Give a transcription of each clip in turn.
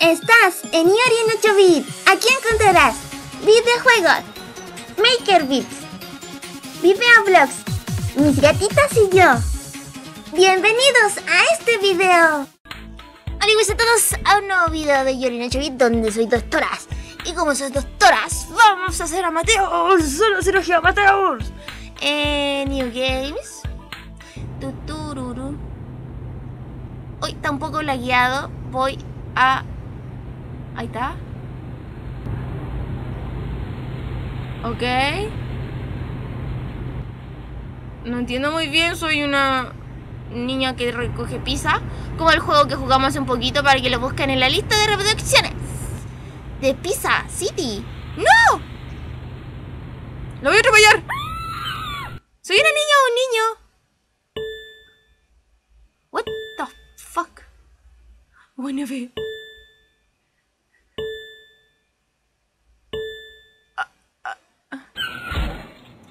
Estás en Iori 8Bits. Aquí encontrarás videojuegos, maker bits, videoblogs, mis gatitas y yo. Bienvenidos a este video. Hola y a todos a un nuevo video de Iori 8Bits donde soy doctoras. Y como soy doctoras, vamos a hacer amateurs, solo cirugía amateurs. New Games. Tutururu. Hoy está un poco lagueado. Voy a... Ahí está. Ok. No entiendo muy bien, soy una niña que recoge pizza. Como el juego que jugamos hace un poquito para que lo busquen en la lista de reproducciones. De Pizza City. ¡No! ¡Lo voy a atropellar! ¿Soy una niña o un niño? What the fuck? Bueno, ve.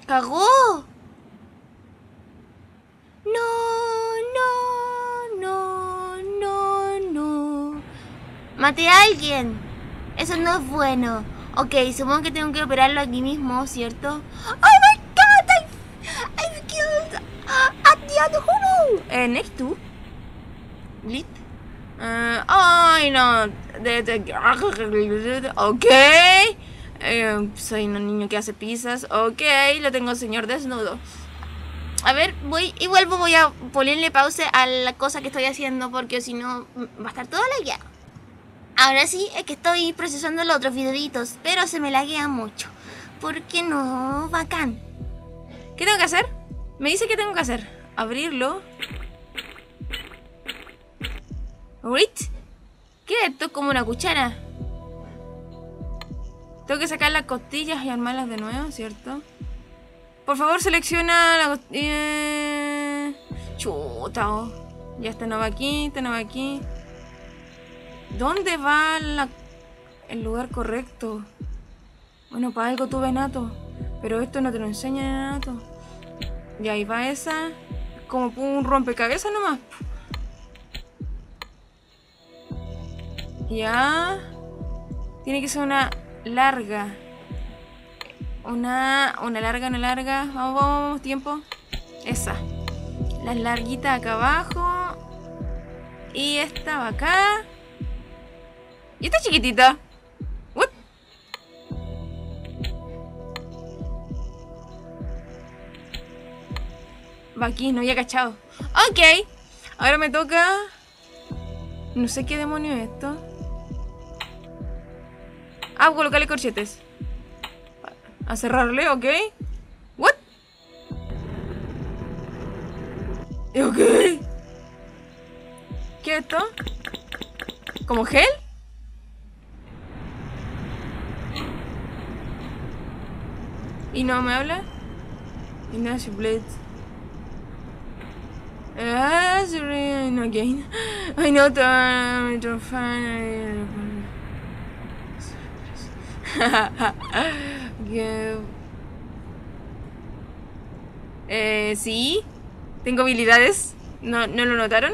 ¡Cagó! No. Maté a alguien. Eso no es bueno. Ok, supongo que tengo que operarlo aquí mismo, ¿cierto? ¡Oh my god! I've killed at the other homo! Next to Lit. Ay, no. Ok. Soy un niño que hace pizzas. Ok, lo tengo el señor desnudo. A ver, voy y vuelvo. Voy a ponerle pausa a la cosa que estoy haciendo porque si no va a estar todo lagueado. Ahora sí, es que estoy procesando los otros videitos, pero se me laguea mucho. ¿Por qué no? Bacán. ¿Qué tengo que hacer? Me dice que tengo que hacer. Abrirlo. ¿Qué es esto? Como una cuchara. Tengo que sacar las costillas y armarlas de nuevo, ¿cierto? Por favor, selecciona la costilla. Chuta. Ya esta no va aquí, esta no va aquí. ¿Dónde va el lugar correcto? Bueno, para algo tuve Nato. Pero esto no te lo enseña Nato. Y ahí va esa. Como un rompecabezas nomás. Ya. Tiene que ser una larga. Una larga. Vamos, tiempo. Esa. Las larguitas acá abajo. Y esta va acá. Y esta chiquitita. What? Va aquí, no había cachado. Ok. Ahora me toca... No sé qué demonio es esto. Ah, colocarle corchetes. A cerrarle, ok. What? Ok. ¿Qué es esto? ¿Como gel? ¿Y no me habla? Ignacio Blade. No again. I know that fan. Sí. Tengo habilidades. ¿No lo notaron?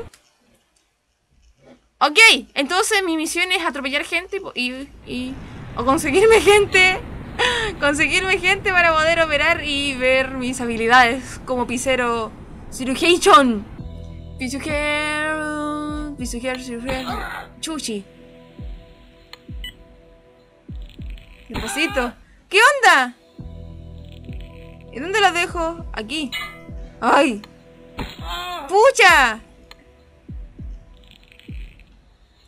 Ok, entonces mi misión es atropellar gente o conseguirme gente. Conseguirme gente para poder operar y ver mis habilidades como pizzero. Cirujano. Cirujano. Chuchi. Despacito. ¿Qué onda? ¿Y dónde la dejo? Aquí. ¡Ay! ¡Pucha!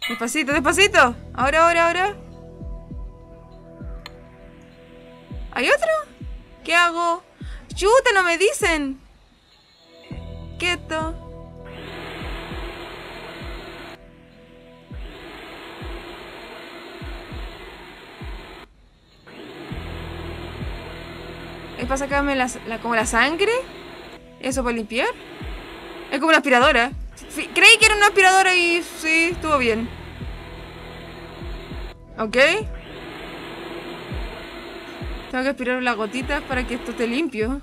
Despacito. Ahora. ¿Hay otro? ¿Qué hago? ¡Chuta, no me dicen! Quieto. ¿Es para sacarme como la sangre? ¿Eso para limpiar? Es como una aspiradora. Creí que era una aspiradora y sí, estuvo bien. Ok. Tengo que aspirar las gotitas para que esto esté limpio.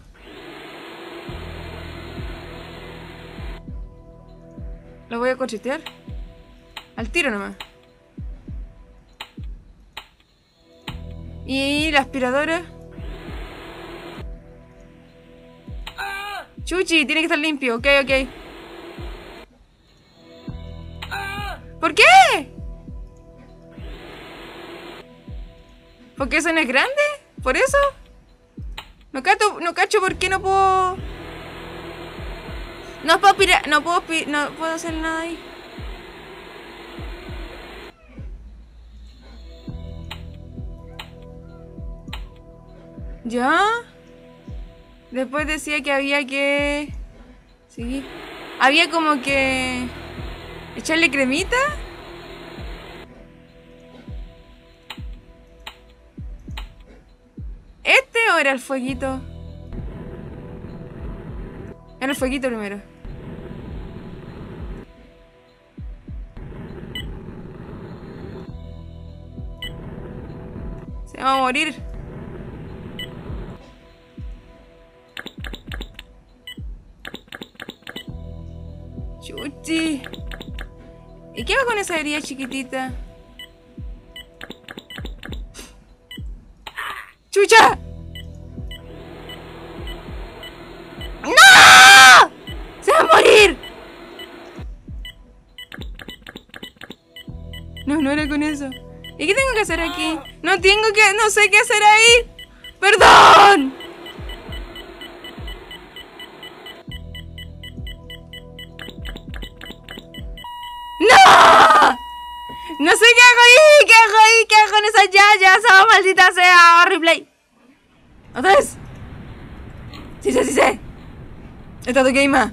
Lo voy a corchetear. Al tiro nomás. ¿Y la aspiradora? Chuchi, tiene que estar limpio. Ok, ok. ¿Por qué? ¿Porque eso no es grande? ¿Por eso? No cacho por qué no puedo... No puedo hacer nada ahí. ¿Ya? Después decía que había que... ¿Sí? Había como que... ¿Echarle cremita? ¿Este o era el fueguito? Era el fueguito primero. Se va a morir. Chuchi. ¿Y qué va con esa herida chiquitita? ¡Chucha! ¡No! ¡Se va a morir! No, no era con eso. ¿Y qué tengo que hacer aquí? No sé qué hacer ahí. ¡Perdón! No sé qué hago ahí, qué hago en esa yaya, esa maldita sea, replay. ¿Otra vez? Sí sé. Está tu game.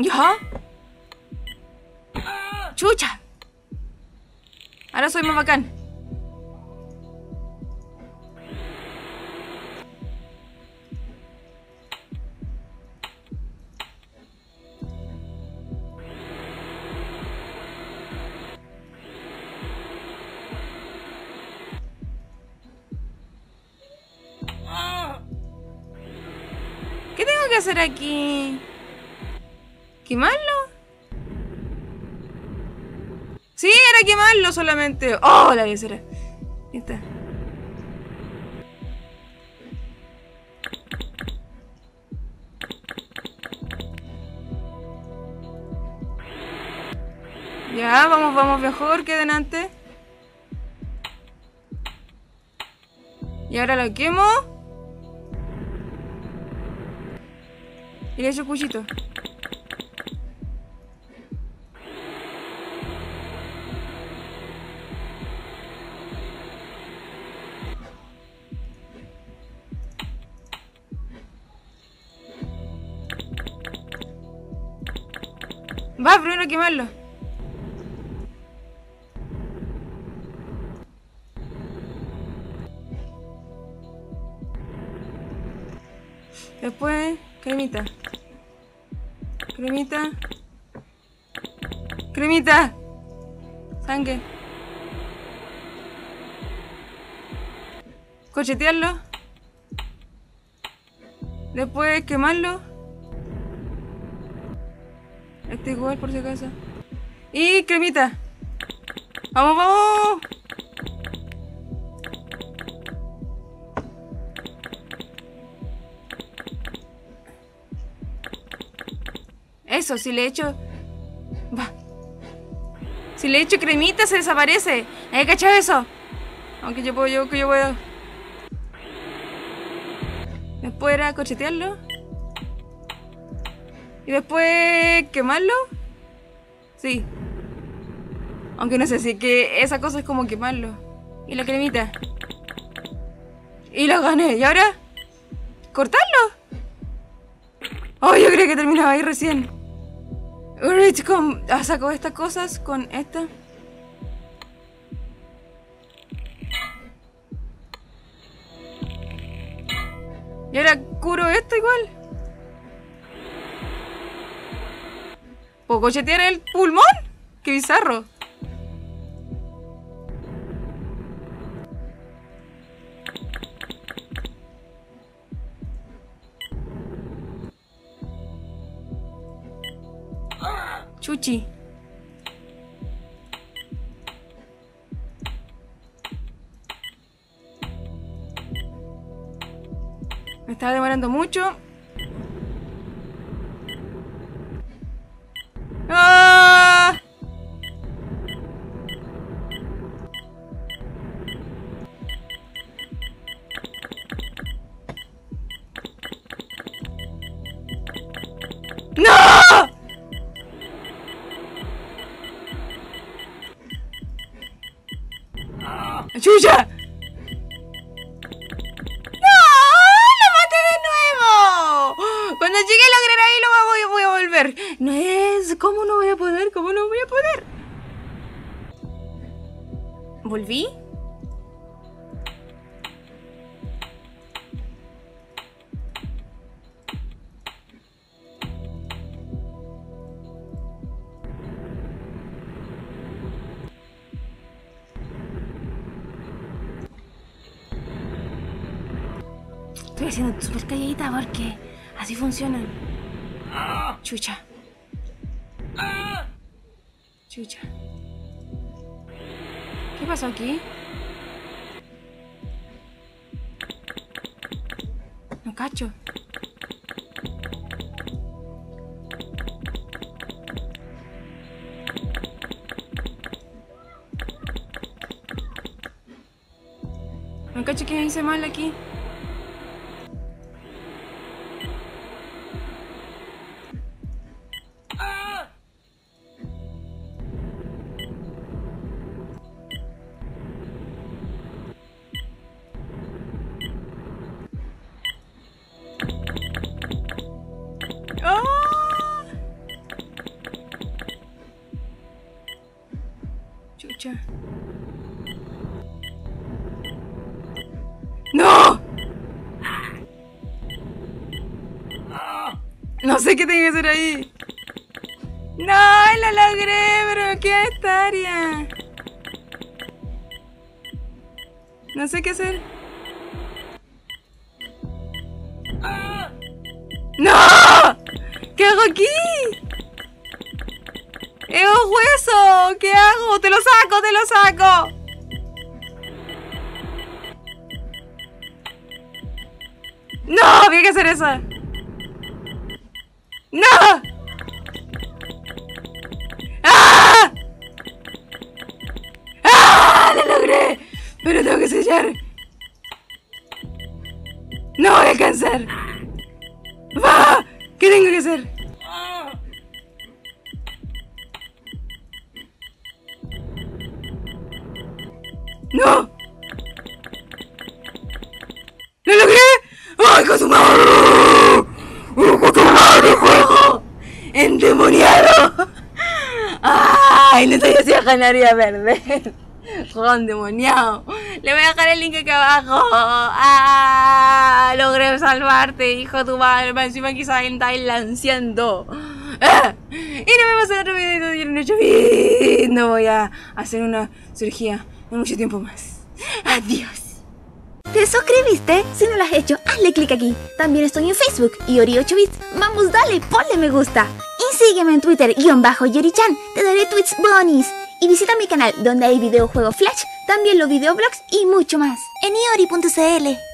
¿Ya? Chucha. Ahora soy más bacán. ¿Qué hacer aquí? ¿Quemarlo? Sí, era quemarlo solamente. ¡Oh, la visera! Ahí está. Ya, vamos mejor que delante. Y ahora lo quemo. Y le echo cuchito. Va, primero a quemarlo. Después, cremita. Cremita. Sangre. Cochetearlo. Después quemarlo. Este igual por si acaso. Y cremita. Vamos. Eso, si le echo cremita se desaparece. ¿Hay cachado eso? Aunque yo puedo. Después era cochetearlo. Y después quemarlo. Sí. Aunque no sé si que esa cosa es como quemarlo. Y la cremita. Y lo gané. ¿Y ahora? ¿Cortarlo? Oh, yo creí que terminaba ahí recién. Saco estas cosas con esta. Y ahora curo esto igual. ¿Puedo cochetear el pulmón? ¡Qué bizarro! Chuchi. Está demorando mucho. ¡Ah! ¡No! ¡Chucha! No es... ¿Cómo no voy a poder? ¿Cómo no voy a poder? ¿Volví? Estoy haciendo súper calladita porque así funcionan. Chucha. Chucha. ¿Qué pasó aquí? No cacho. No cacho que me hice mal aquí. ¡No! No sé qué tengo que hacer ahí. ¡No! ¡Lo logré! Pero me queda esta área. No sé qué hacer. ¡No! ¿Qué hago aquí? ¡Es un hueso! ¿Qué hago? ¡Te lo saco! ¡Te lo saco! ¡No! Había que hacer eso. ¡No! ¡Ah! ¡Ah! ¡Lo logré! ¡Pero tengo que sellar! ¡No voy a alcanzar! ¡Ah! ¿Qué tengo que hacer? ¡No! ¡Lo logré! ¡Ay, con su madre! ¡Con su madre, juego! ¡Endemoniado! ¡Ay, no sabía si a ganar y a perder! ¡Juego endemoniado! ¡Le voy a dejar el link aquí abajo! ¡Ah! ¡Logré salvarte, hijo de tu madre! Encima quizás en Thailand lanceando. ¡Ah! Y nos vemos en otro video de Iori 8Bits. No voy a hacer una cirugía mucho tiempo más. Adiós. ¿Te suscribiste? Si no lo has hecho, hazle clic aquí. También estoy en Facebook, Iori 8Bits. Vamos, dale, ponle me gusta. Y sígueme en Twitter, _Yorichan. Te daré tweets bonis. Y visita mi canal, donde hay videojuegos flash, también los videoblogs y mucho más. En iori.cl.